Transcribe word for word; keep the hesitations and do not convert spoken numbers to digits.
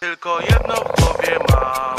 Tylko jedno w głowie mam.